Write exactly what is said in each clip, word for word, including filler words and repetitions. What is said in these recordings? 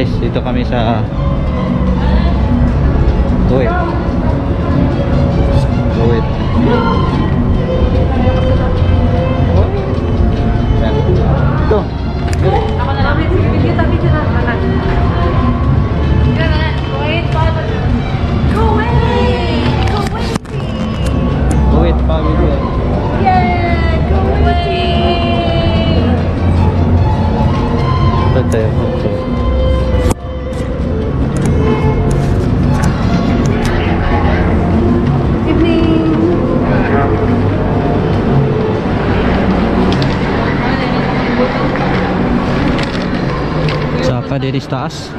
guys, dito kami sa Kuwait. Kuwait. Ito. Ako na lang. Kita kita na lang. Kuwait pa. Kuwait. Kuwait. Kuwait pa dito. Yeah, Kuwait. Tatayo. Saka dari taas.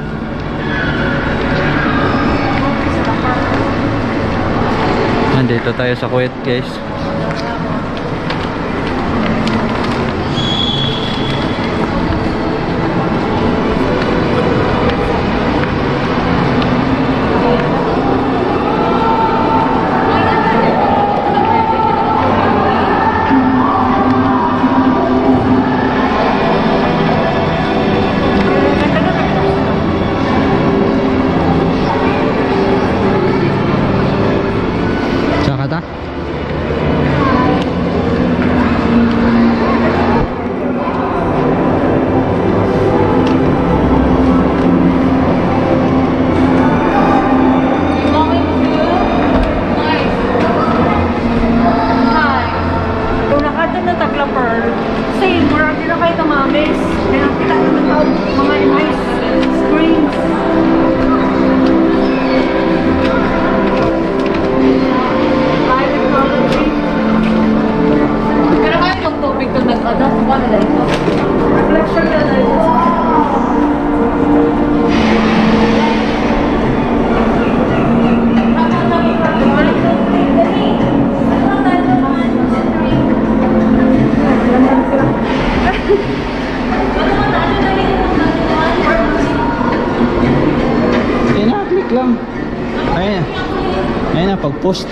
Nandito tayo sa Kuwait, guys. Post.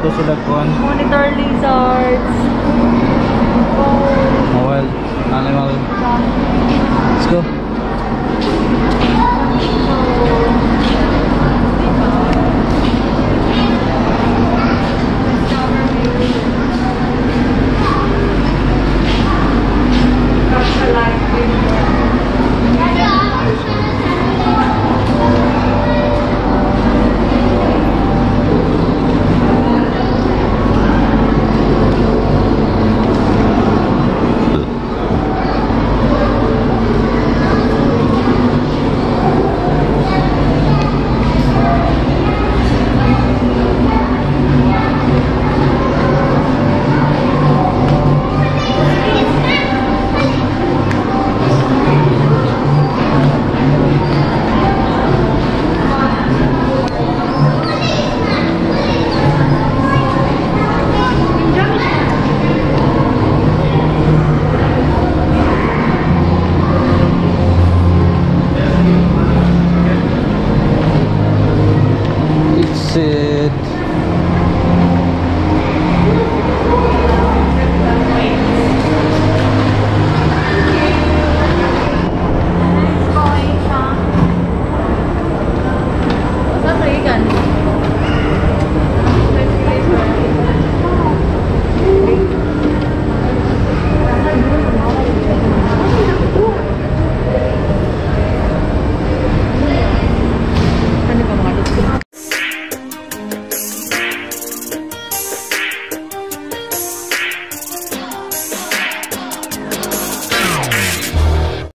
dito sila kuan. Monitor lizards. Oh well, animal. Let's go.